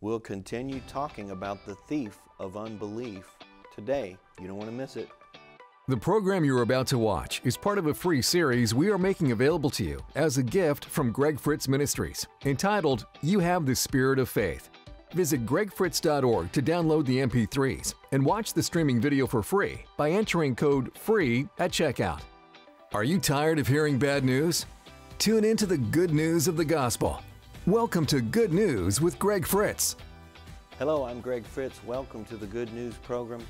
We'll continue talking about the thief of unbelief today. You don't want to miss it. The program you're about to watch is part of a free series we are making available to you as a gift from Greg Fritz Ministries, entitled You Have the Spirit of Faith. Visit gregfritz.org to download the MP3s and watch the streaming video for free by entering code FREE at checkout. Are you tired of hearing bad news? Tune into the good news of the gospel. Welcome to Good News with Greg Fritz. Hello, I'm Greg Fritz. Welcome to the Good News program.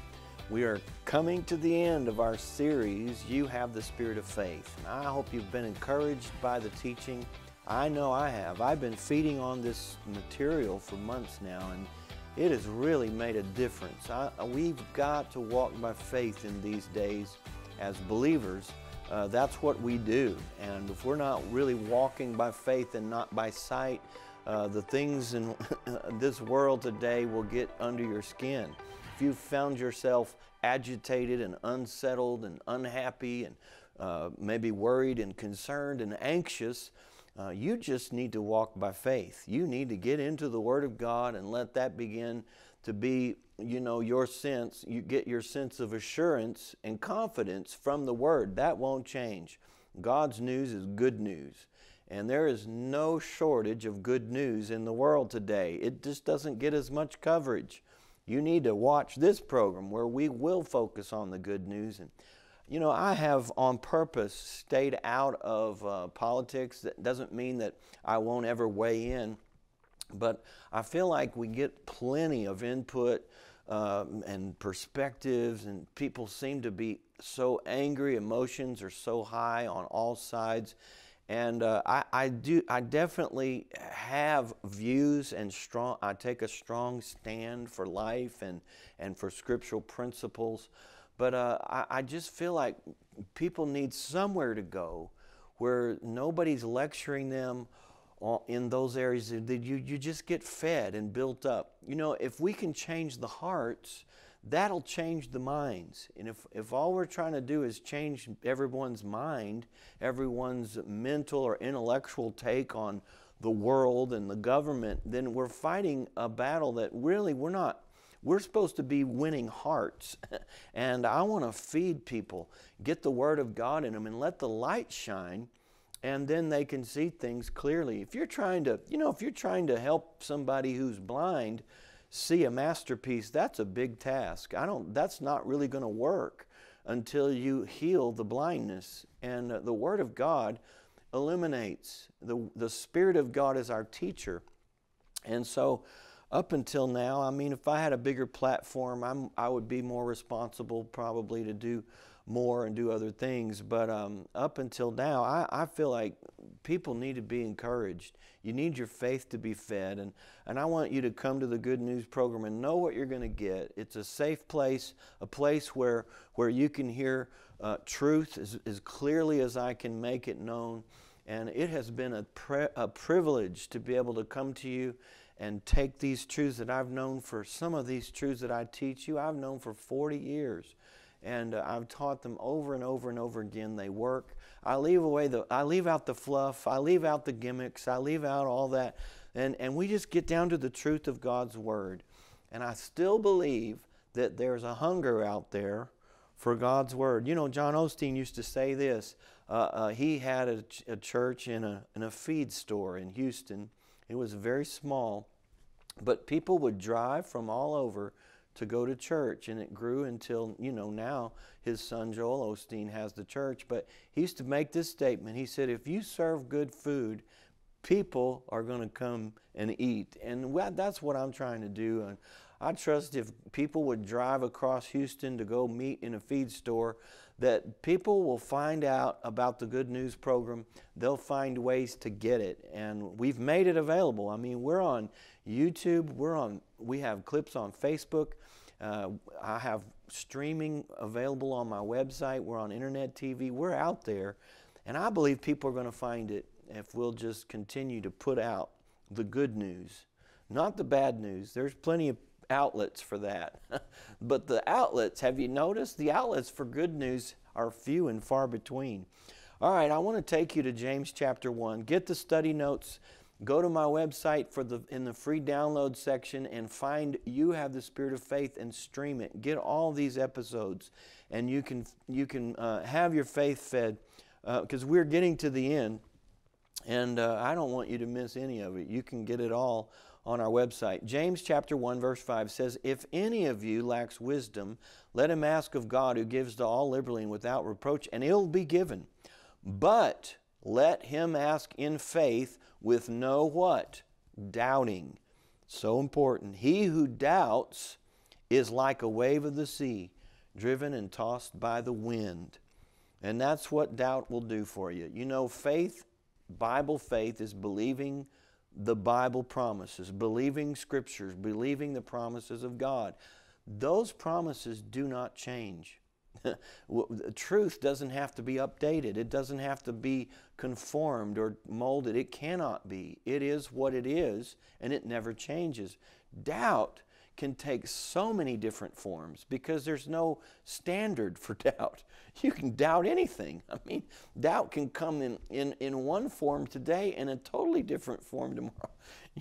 We are coming to the end of our series, You Have the Spirit of Faith. And I hope you've been encouraged by the teaching. I know I have. I've been feeding on this material for months now, and it has really made a difference. We've got to walk by faith in these days as believers. That's what we do. And if we're not really walking by faith and not by sight, the things in this world today will get under your skin. If you've found yourself agitated and unsettled and unhappy and maybe worried and concerned and anxious, you just need to walk by faith. You need to get into the Word of God and let that begin to be, you know, your sense. You get your sense of assurance and confidence from the Word. That won't change. God's news is good news. And there is no shortage of good news in the world today. It just doesn't get as much coverage. You need to watch this program where we will focus on the good news. And, you know, I have on purpose stayed out of politics. That doesn't mean that I won't ever weigh in, but I feel like we get plenty of input and perspectives, and people seem to be so angry. Emotions are so high on all sides. And I definitely have views, and I take a strong stand for life and for scriptural principles. But I just feel like people need somewhere to go where nobody's lecturing them in those areas. That you just get fed and built up. You know, if we can change the hearts, that'll change the minds. And if all we're trying to do is change everyone's mind, everyone's mental or intellectual take on the world and the government, then we're fighting a battle that really we're not. We're supposed to be winning hearts. And I want to feed people, get the Word of God in them, and let the light shine, and then they can see things clearly. If you're trying to, you know, if you're trying to help somebody who's blind see a masterpiece, that's a big task. That's not really going to work until you heal the blindness. And the Word of God illuminates. The Spirit of God is our teacher. And so up until now, I mean, if I had a bigger platform, I would be more responsible probably to do more and do other things. But up until now, I feel like people need to be encouraged. You need your faith to be fed. And I want you to come to the Good News program and know what you're going to get. It's a safe place, a place where you can hear truth as clearly as I can make it known. And it has been a privilege to be able to come to you and take these truths that I've known for, some of these truths that I teach you, I've known for 40 years. And I've taught them over and over and over again. They work. I leave out the fluff. I leave out the gimmicks. I leave out all that. And we just get down to the truth of God's Word. And I still believe that there's a hunger out there for God's Word. You know, John Osteen used to say this. He had a church in a feed store in Houston. It was very small, but people would drive from all over to go to church, and it grew until, you know, now his son Joel Osteen has the church. But he used to make this statement. He said, if you serve good food, people are going to come and eat. And that's what I'm trying to do. And I trust if people would drive across Houston to go meet in a feed store, that people will find out about the Good News program. They'll find ways to get it. And we've made it available. I mean, we're on YouTube. We have clips on Facebook. I have streaming available on my website. We're on internet TV. We're out there. And I believe people are going to find it if we'll just continue to put out the good news, not the bad news. There's plenty of outlets for that. But the outlets, have you noticed? The outlets for good news are few and far between. All right, I want to take you to James chapter 1. Get the study notes. Go to my website in the free download section and find You Have the Spirit of Faith and stream it. Get all these episodes, and you can have your faith fed, because we're getting to the end, and I don't want you to miss any of it. You can get it all on our website. James chapter 1 verse 5 says, if any of you lacks wisdom, let him ask of God, who gives to all liberally and without reproach, and it'll be given. But let him ask in faith with no what? Doubting. So important. He who doubts is like a wave of the sea, driven and tossed by the wind. And that's what doubt will do for you. You know, faith, Bible faith, is believing the Bible promises, believing scriptures, believing the promises of God. Those promises do not change. Truth doesn't have to be updated. It doesn't have to be conformed or molded. It cannot be. It is what it is, and it never changes. Doubt can take so many different forms because there's no standard for doubt. You can doubt anything. I mean, doubt can come in one form today and a totally different form tomorrow.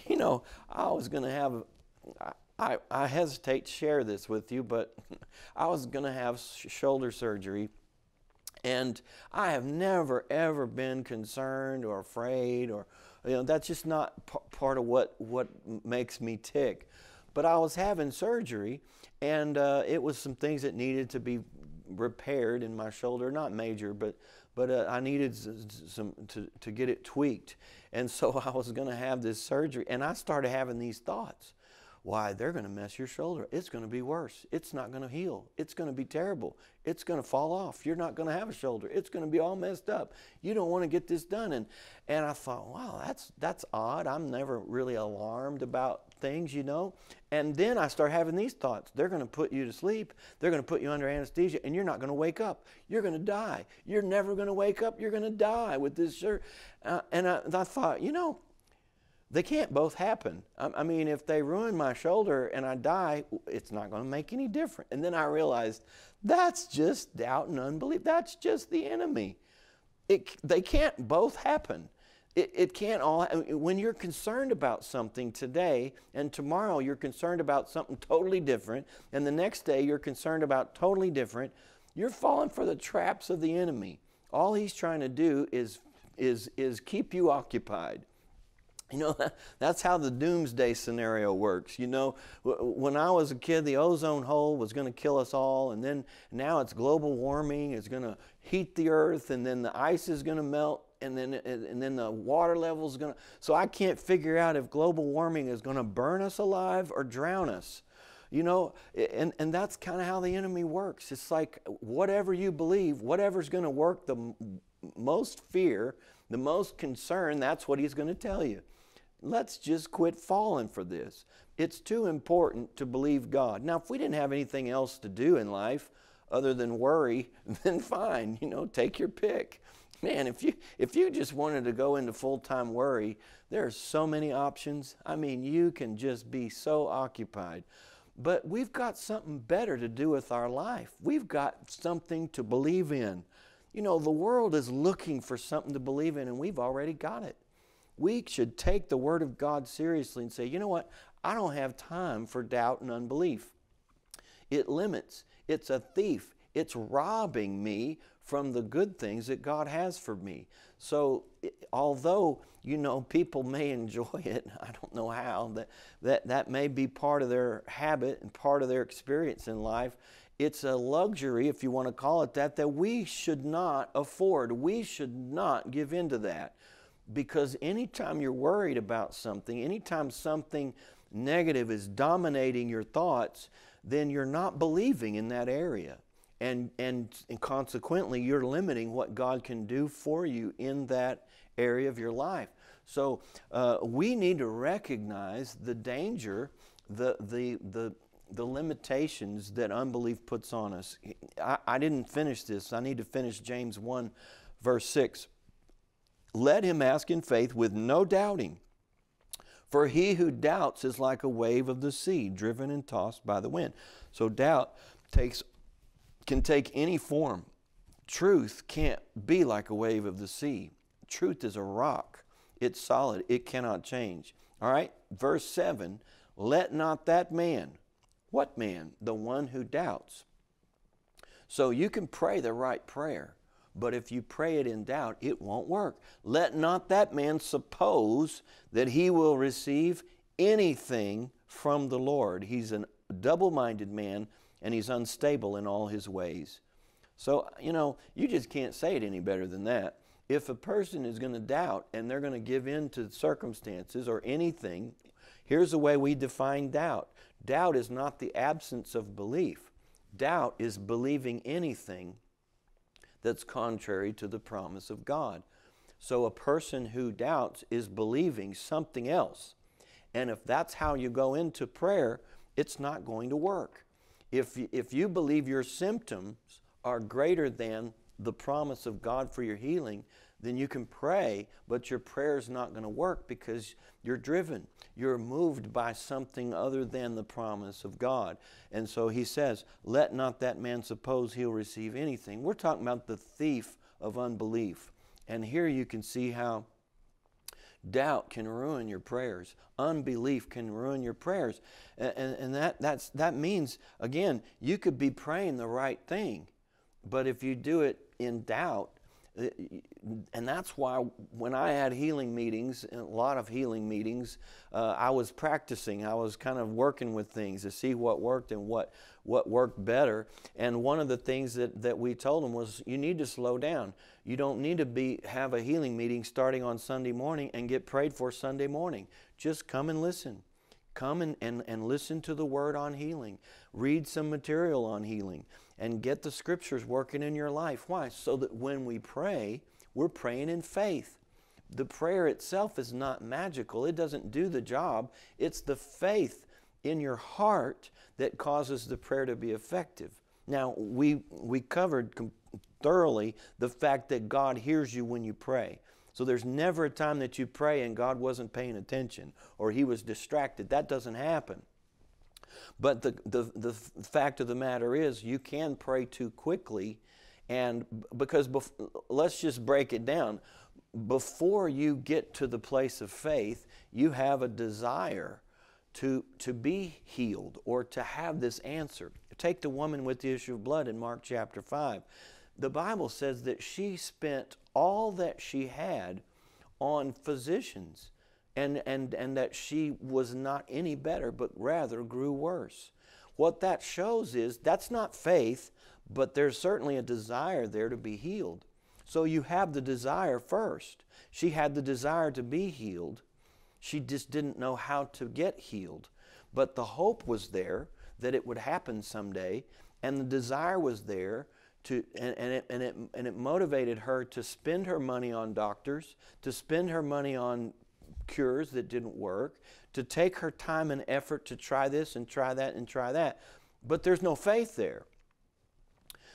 You know, I was going to have... I hesitate to share this with you, but I was going to have shoulder surgery, and I have never, ever been concerned or afraid, or, you know, that's just not part of what makes me tick. But I was having surgery, and it was some things that needed to be repaired in my shoulder, not major, but I needed some to get it tweaked. And so I was going to have this surgery, and I started having these thoughts. Why, they're going to mess your shoulder. It's going to be worse. It's not going to heal. It's going to be terrible. It's going to fall off. You're not going to have a shoulder. It's going to be all messed up. You don't want to get this done. And I thought, wow, that's odd. I'm never really alarmed about things, you know. And then I start having these thoughts. They're going to put you to sleep. They're going to put you under anesthesia, and you're not going to wake up. You're going to die. You're never going to wake up. You're going to die with this shirt. And I thought, you know, they can't both happen. I mean, if they ruin my shoulder and I die, it's not going to make any difference. And then I realized that's just doubt and unbelief. That's just the enemy. They can't both happen. It can't all. When you're concerned about something today, and tomorrow you're concerned about something totally different, and the next day you're concerned about totally different, you're falling for the traps of the enemy. All he's trying to do is keep you occupied. You know, that's how the doomsday scenario works. You know, when I was a kid, the ozone hole was going to kill us all, and then now it's global warming. It's going to heat the earth, and then the ice is going to melt, and then the water level is going to... So I can't figure out if global warming is going to burn us alive or drown us. You know, and that's kind of how the enemy works. It's like whatever you believe, whatever's going to work the most fear, the most concern, that's what he's going to tell you. Let's just quit falling for this. It's too important to believe God. Now, if we didn't have anything else to do in life other than worry, then fine, you know, take your pick. Man, if you just wanted to go into full-time worry, there are so many options. I mean, you can just be so occupied. But we've got something better to do with our life. We've got something to believe in. You know, the world is looking for something to believe in, and we've already got it. We should take the Word of God seriously and say, you know what? I don't have time for doubt and unbelief. It limits. It's a thief. It's robbing me from the good things that God has for me. So although, you know, people may enjoy it, I don't know how, that may be part of their habit and part of their experience in life. It's a luxury, if you want to call it that we should not afford. We should not give in to that. Because anytime you're worried about something, anytime something negative is dominating your thoughts, then you're not believing in that area. And consequently, you're limiting what God can do for you in that area of your life. So we need to recognize the danger, the limitations that unbelief puts on us. I didn't finish this. I need to finish James 1, verse 6. Let him ask in faith with no doubting, for he who doubts is like a wave of the sea, driven and tossed by the wind. So doubt can take any form. Truth can't be like a wave of the sea. Truth is a rock. It's solid. It cannot change. All right. Verse 7, let not that man. What man? The one who doubts. So you can pray the right prayer, but if you pray it in doubt, it won't work. Let not that man suppose that he will receive anything from the Lord. He's a double-minded man, and he's unstable in all his ways. So, you know, you just can't say it any better than that. If a person is going to doubt and they're going to give in to circumstances or anything, here's the way we define doubt. Doubt is not the absence of belief. Doubt is believing anything that's contrary to the promise of God. So a person who doubts is believing something else. And if that's how you go into prayer, it's not going to work. If you believe your symptoms are greater than the promise of God for your healing, then you can pray, but your prayer is not going to work because you're driven. You're moved by something other than the promise of God. And so he says, let not that man suppose he'll receive anything. We're talking about the thief of unbelief. And here you can see how doubt can ruin your prayers. Unbelief can ruin your prayers. And that means, again, you could be praying the right thing, but if you do it in doubt, and that's why when I had healing meetings, and a lot of healing meetings, I was practicing. I was kind of working with things to see what worked and what worked better. And one of the things that we told them was, you need to slow down. You don't need to have a healing meeting starting on Sunday morning and get prayed for Sunday morning. Just come and listen. Come and listen to the Word on healing. Read some material on healing. And get the Scriptures working in your life. Why? So that when we pray, we're praying in faith. The prayer itself is not magical. It doesn't do the job. It's the faith in your heart that causes the prayer to be effective. Now, we covered thoroughly the fact that God hears you when you pray. So there's never a time that you pray and God wasn't paying attention or He was distracted. That doesn't happen. But the fact of the matter is, you can pray too quickly, and because let's just break it down. Before you get to the place of faith, you have a desire to be healed or to have this answer. Take the woman with the issue of blood in Mark chapter 5. The Bible says that she spent all that she had on physicians. And that she was not any better, but rather grew worse. What that shows is that's not faith, but there's certainly a desire there to be healed. So you have the desire first. She had the desire to be healed. She just didn't know how to get healed. But the hope was there that it would happen someday, and the desire was there. And it motivated her to spend her money on doctors, to spend her money on cures that didn't work, to take her time and effort to try this and try that and try that. But there's no faith there.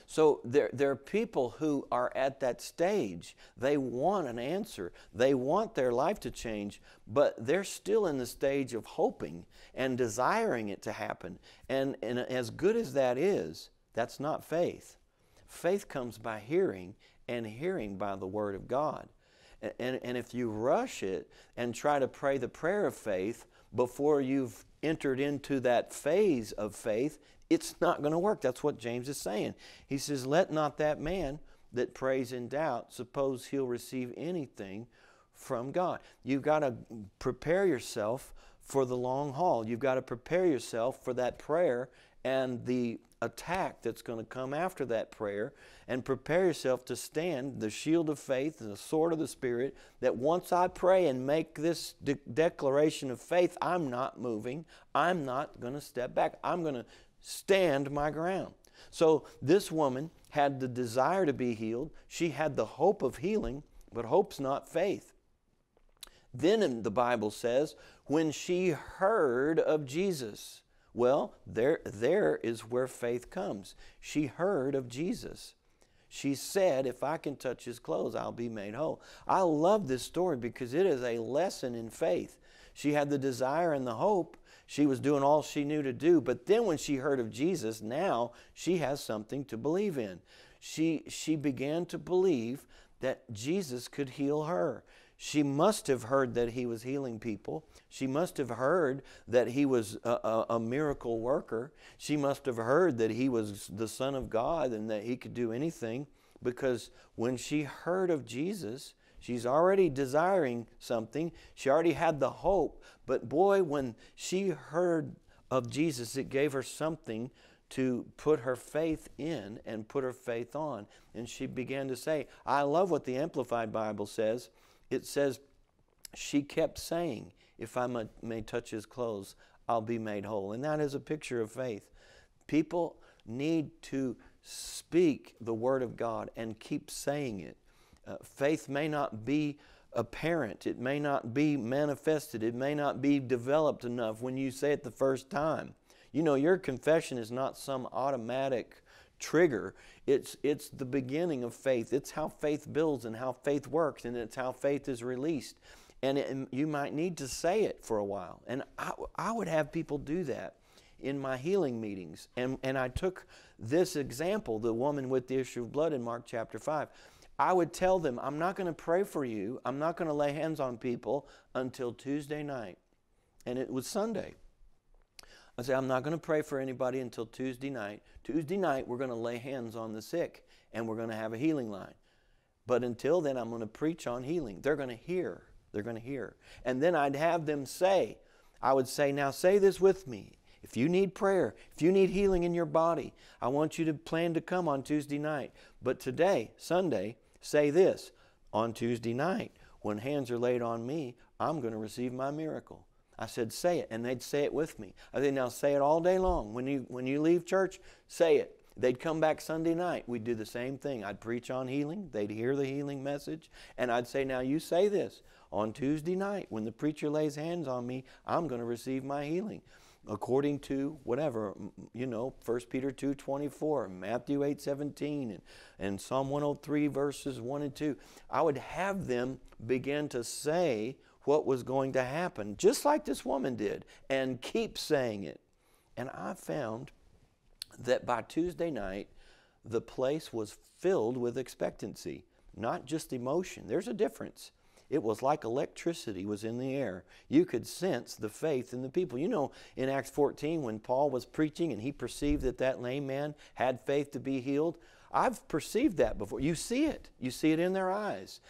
So there are people who are at that stage. They want an answer. They want their life to change, but they're still in the stage of hoping and desiring it to happen. And as good as that is, that's not faith. Faith comes by hearing, and hearing by the Word of God. And if you rush it and try to pray the prayer of faith before you've entered into that phase of faith, it's not going to work. That's what James is saying. He says, let not that man that prays in doubt suppose he'll receive anything from God. You've got to prepare yourself for the long haul. You've got to prepare yourself for that prayer and the attack that's going to come after that prayer, and prepare yourself to stand the shield of faith and the sword of the Spirit, that once I pray and make this declaration of faith, I'm not moving. I'm not going to step back. I'm going to stand my ground. So this woman had the desire to be healed. She had the hope of healing, but hope's not faith. Then the Bible says, when she heard of Jesus. Well, there is where faith comes. She heard of Jesus. She said, if I can touch His clothes, I'll be made whole. I love this story because it is a lesson in faith. She had the desire and the hope. She was doing all she knew to do. But then when she heard of Jesus, now she has something to believe in. She began to believe that Jesus could heal her. She must have heard that he was healing people. She must have heard that he was a miracle worker. She must have heard that he was the Son of God and that he could do anything, because when she heard of Jesus, she's already desiring something. She already had the hope. But boy, when she heard of Jesus, it gave her something to put her faith in and put her faith on. And she began to say, I love what the Amplified Bible says. It says, she kept saying, if I may touch his clothes, I'll be made whole. And that is a picture of faith. People need to speak the word of God and keep saying it. Faith may not be apparent. It may not be manifested. It may not be developed enough when you say it the first time. You know, your confession is not some automatic trigger. It's the beginning of faith. It's how faith builds and how faith works, and it's how faith is released. And you might need to say it for a while. And I would have people do that in my healing meetings. And I took this example, the woman with the issue of blood in Mark chapter 5. I would tell them, I'm not going to pray for you. I'm not going to lay hands on people until Tuesday night. And it was Sunday. I say, I'm not going to pray for anybody until Tuesday night. Tuesday night, we're going to lay hands on the sick, and we're going to have a healing line. But until then, I'm going to preach on healing. They're going to hear. They're going to hear. And then I'd have them say, I would say, now say this with me. If you need prayer, if you need healing in your body, I want you to plan to come on Tuesday night. But today, Sunday, say this, on Tuesday night, when hands are laid on me, I'm going to receive my miracle. I said, say it, and they'd say it with me. I said, now say it all day long. When you leave church, say it. They'd come back Sunday night. We'd do the same thing. I'd preach on healing. They'd hear the healing message. And I'd say, now you say this. On Tuesday night, when the preacher lays hands on me, I'm going to receive my healing. According to whatever, you know, 1 Peter 2:24, Matthew 8:17, and Psalm 103 verses 1 and 2. I would have them begin to say what was going to happen, just like this woman did, and keep saying it. And I found that by Tuesday night, the place was filled with expectancy, not just emotion. There's a difference. It was like electricity was in the air. You could sense the faith in the people. You know, in Acts 14, when Paul was preaching and he perceived that that lame man had faith to be healed, I've perceived that before. You see it. You see it in their eyes.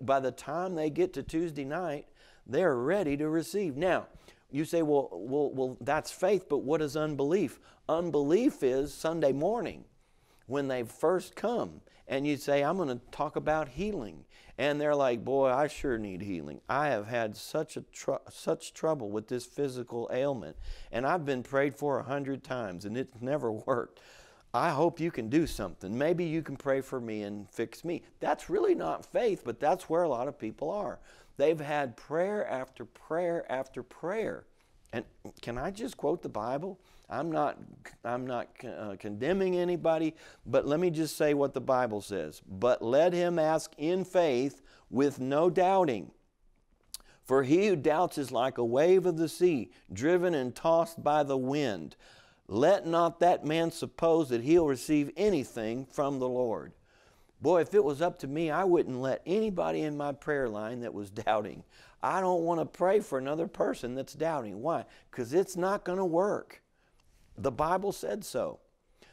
By the time they get to Tuesday night, they're ready to receive. Now, you say, well, that's faith, but what is unbelief? Unbelief is Sunday morning when they first come. And you say, I'm going to talk about healing. And they're like, boy, I sure need healing. I have had such trouble with this physical ailment. And I've been prayed for 100 times, and it's never worked. I hope you can do something. Maybe you can pray for me and fix me. That's really not faith, but that's where a lot of people are. They've had prayer after prayer after prayer. And can I just quote the Bible? I'm not condemning anybody, but let me just say what the Bible says. But let him ask in faith with no doubting. For he who doubts is like a wave of the sea, driven and tossed by the wind. Let not that man suppose that he'll receive anything from the Lord. Boy, if it was up to me, I wouldn't let anybody in my prayer line that was doubting. I don't want to pray for another person that's doubting. Why? Because it's not going to work. The Bible said so.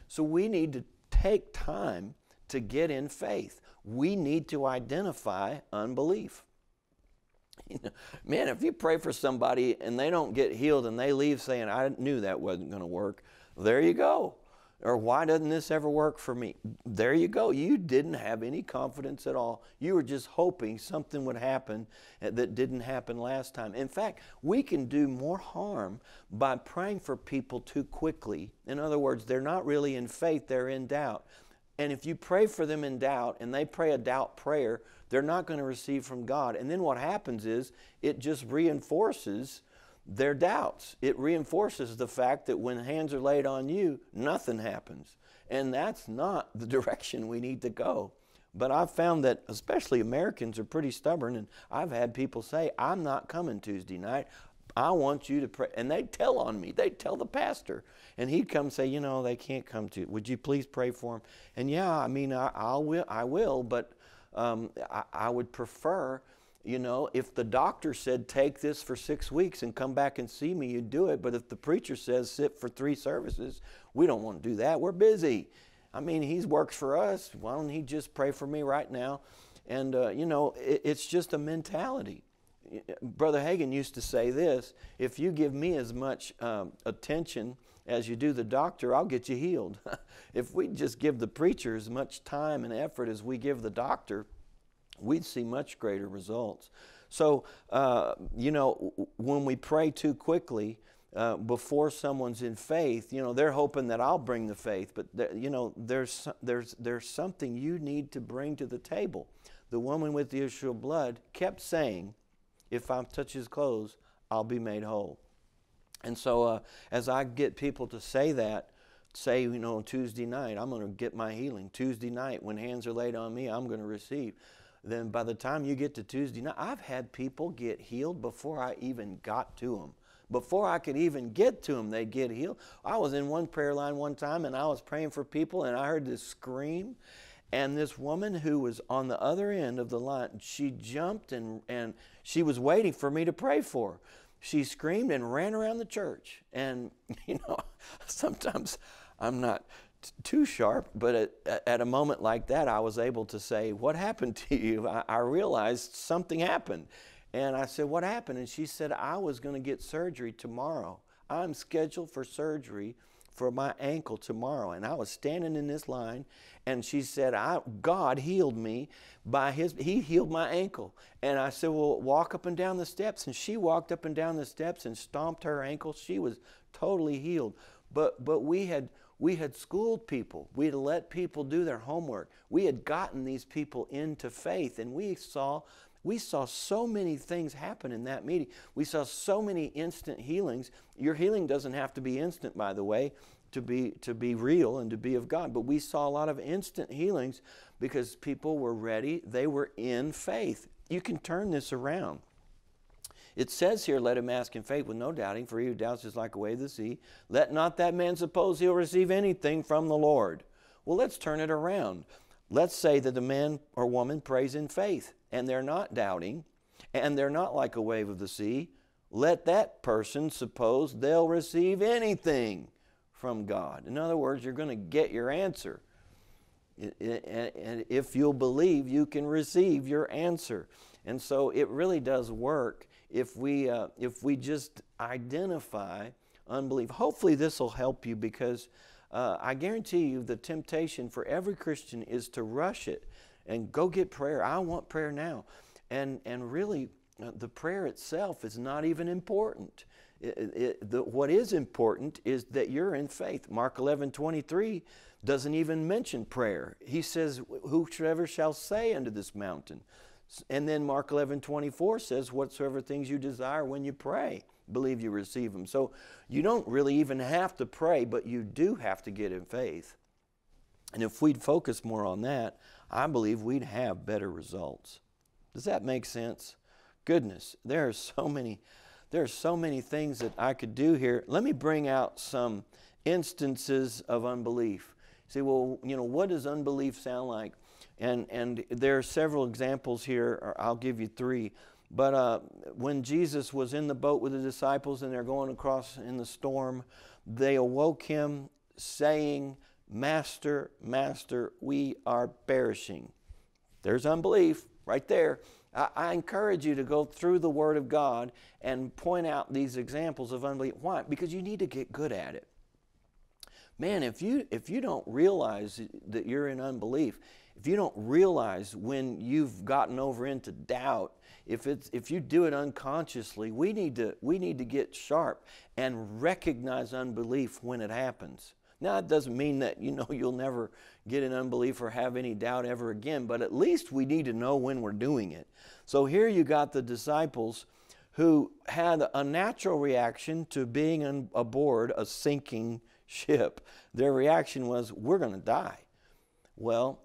So we need to take time to get in faith. We need to identify unbelief. You know, man, if you pray for somebody and they don't get healed and they leave saying, I knew that wasn't going to work, there you go. Or why doesn't this ever work for me? There you go. You didn't have any confidence at all. You were just hoping something would happen that didn't happen last time. In fact, we can do more harm by praying for people too quickly. In other words, they're not really in faith, they're in doubt. And if you pray for them in doubt and they pray a doubt prayer, they're not going to receive from God. And then what happens is it just reinforces their doubts. It reinforces the fact that when hands are laid on you, nothing happens. And that's not the direction we need to go. But I've found that especially Americans are pretty stubborn, and I've had people say, I'm not coming Tuesday night. I want you to pray. And they tell on me. They tell the pastor. And he'd come say, you know, they can't come to you. Would you please pray for them? And yeah, I mean, I will, but I would prefer You know, if the doctor said, take this for 6 weeks and come back and see me, you'd do it. But if the preacher says, sit for 3 services, we don't want to do that. We're busy. I mean, he works for us. Why don't he just pray for me right now? And, you know, it's just a mentality. Brother Hagin used to say this, if you give me as much attention as you do the doctor, I'll get you healed. If we just give the preacher as much time and effort as we give the doctor, we'd see much greater results. So, you know, when we pray too quickly before someone's in faith, you know, they're hoping that I'll bring the faith. But, you know, there's something you need to bring to the table. The woman with the issue of blood kept saying, if I touch his clothes, I'll be made whole. And so as I get people to say that, say, you know, Tuesday night, I'm going to get my healing. Tuesday night, when hands are laid on me, I'm going to receive. Then by the time you get to Tuesday night, I've had people get healed before I even got to them. Before I could even get to them, they get healed. I was in one prayer line one time, and I was praying for people, and I heard this scream. And this woman who was on the other end of the line, she jumped, and she was waiting for me to pray for her. She screamed and ran around the church. And, you know, sometimes I'm not too sharp, but at a moment like that, I was able to say, what happened to you? I realized something happened. And I said, what happened? And she said, I was going to get surgery tomorrow. I'm scheduled for surgery for my ankle tomorrow. And I was standing in this line, and she said, God healed me by He healed my ankle. And I said, well, walk up and down the steps. And she walked up and down the steps and stomped her ankle. She was totally healed. But we had schooled people. We had let people do their homework. We had gotten these people into faith, and we saw so many things happen in that meeting. We saw so many instant healings. Your healing doesn't have to be instant, by the way, to be real and to be of God. But we saw a lot of instant healings because people were ready. They were in faith. You can turn this around. It says here, let him ask in faith with no doubting, for he who doubts is like a wave of the sea. Let not that man suppose he'll receive anything from the Lord. Well, let's turn it around. Let's say that the man or woman prays in faith, and they're not doubting, and they're not like a wave of the sea. Let that person suppose they'll receive anything from God. In other words, you're going to get your answer. And if you'll believe, you can receive your answer. And so it really does work if we just identify unbelief. Hopefully this will help you, because I guarantee you the temptation for every Christian is to rush it and go get prayer. I want prayer now. And really, the prayer itself is not even important. What is important is that you're in faith. Mark 11:23 doesn't even mention prayer. He says, whosoever shall say unto this mountain. And then Mark 11:24 says, whatsoever things you desire when you pray, believe you receive them. So you don't really even have to pray, but you do have to get in faith. And if we'd focus more on that, I believe we'd have better results. Does that make sense? Goodness, there are so many things that I could do here. Let me bring out some instances of unbelief. Say, well, you know, what does unbelief sound like? And there are several examples here, or I'll give you 3. But when Jesus was in the boat with the disciples and they're going across in the storm, they awoke him saying, Master, Master, we are perishing. There's unbelief right there. I encourage you to go through the Word of God and point out these examples of unbelief. Why? Because you need to get good at it. Man, if you don't realize that you're in unbelief, if you don't realize when you've gotten over into doubt, if you do it unconsciously, we need to get sharp and recognize unbelief when it happens. Now, it doesn't mean that, you know, you'll never get in unbelief or have any doubt ever again, but at least we need to know when we're doing it. So here you got the disciples who had a natural reaction to being aboard a sinking ship. Their reaction was, we're going to die. Well,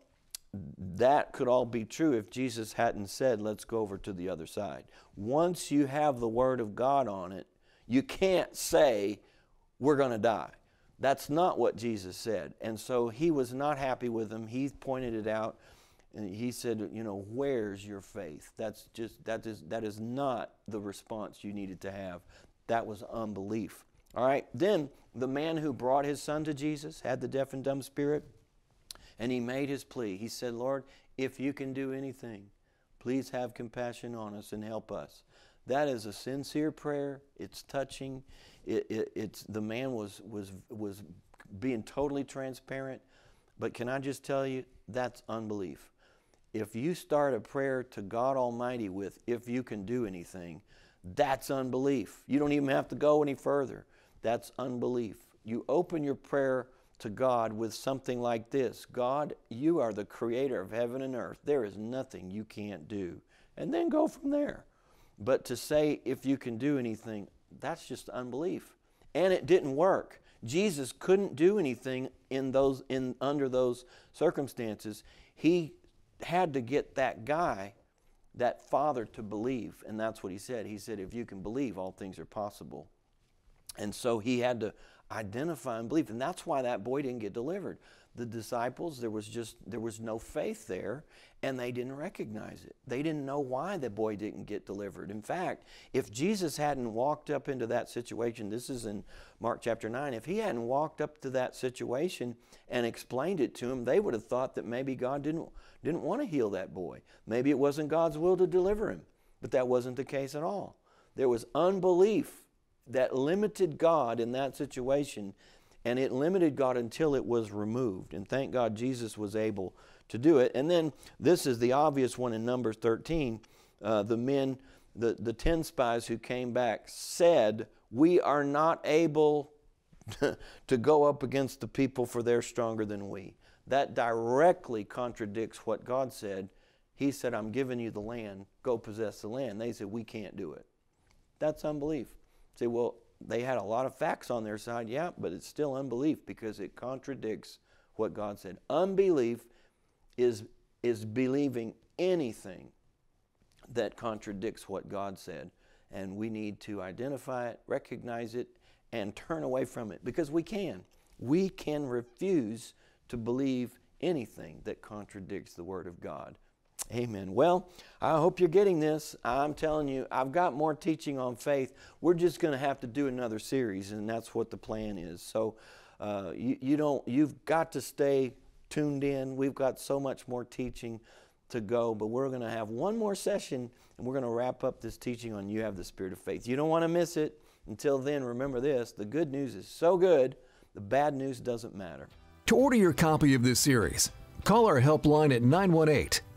that could all be true if Jesus hadn't said, let's go over to the other side. Once you have the Word of God on it, you can't say, we're going to die. That's not what Jesus said. And so he was not happy with them. He pointed it out. And he said, you know, where's your faith? That's just, that is not the response you needed to have. That was unbelief. All right. Then the man who brought his son to Jesus had the deaf and dumb spirit, and he made his plea. He said, Lord, if you can do anything, please have compassion on us and help us. That is a sincere prayer. It's touching. It's the man was being totally transparent. But can I just tell you, that's unbelief. If you start a prayer to God Almighty with, if you can do anything, that's unbelief. You don't even have to go any further. That's unbelief. You open your prayer to God with something like this. God, you are the creator of heaven and earth. There is nothing you can't do. And then go from there. But to say, if you can do anything, that's just unbelief. And it didn't work. Jesus couldn't do anything under those circumstances. He had to get that guy, that father, to believe. And that's what he said. He said, if you can believe, all things are possible. And so he had to identify and believe. And that's why that boy didn't get delivered. The disciples, there was no faith there, and they didn't recognize it. They didn't know why the boy didn't get delivered. In fact, if Jesus hadn't walked up into that situation, this is in Mark chapter 9, if he hadn't walked up to that situation and explained it to him, they would have thought that maybe God didn't want to heal that boy. Maybe it wasn't God's will to deliver him, but that wasn't the case at all. There was unbelief that limited God in that situation, and it limited God until it was removed. And thank God Jesus was able to do it. And then this is the obvious one in Numbers 13. The 10 spies who came back said, we are not able to go up against the people, for they're stronger than we. That directly contradicts what God said. He said, I'm giving you the land. Go possess the land. They said, we can't do it. That's unbelief. Say, well, they had a lot of facts on their side, yeah, but it's still unbelief because it contradicts what God said. Unbelief is believing anything that contradicts what God said, and we need to identify it, recognize it, and turn away from it because we can. We can refuse to believe anything that contradicts the Word of God. Amen. Well, I hope you're getting this. I'm telling you, I've got more teaching on faith. We're just going to have to do another series, and that's what the plan is. So you've got to stay tuned in. We've got so much more teaching to go, but we're going to have one more session, and we're going to wrap up this teaching on You Have the Spirit of Faith. You don't want to miss it. Until then, remember this, the good news is so good, the bad news doesn't matter. To order your copy of this series, call our helpline at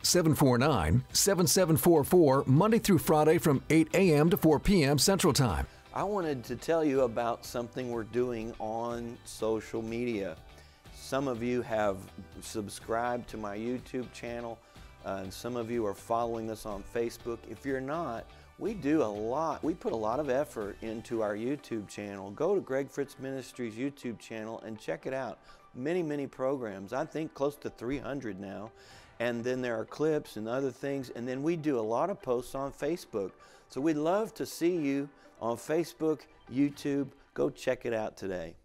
918-749-7744, Monday through Friday from 8 a.m. to 4 p.m. Central Time. I wanted to tell you about something we're doing on social media. Some of you have subscribed to my YouTube channel, and some of you are following us on Facebook. If you're not, we do a lot. We put a lot of effort into our YouTube channel. Go to Greg Fritz Ministries YouTube channel and check it out. Many, many programs. I think close to 300 now. And then there are clips and other things. And then we do a lot of posts on Facebook. So we'd love to see you on Facebook, YouTube. Go check it out today.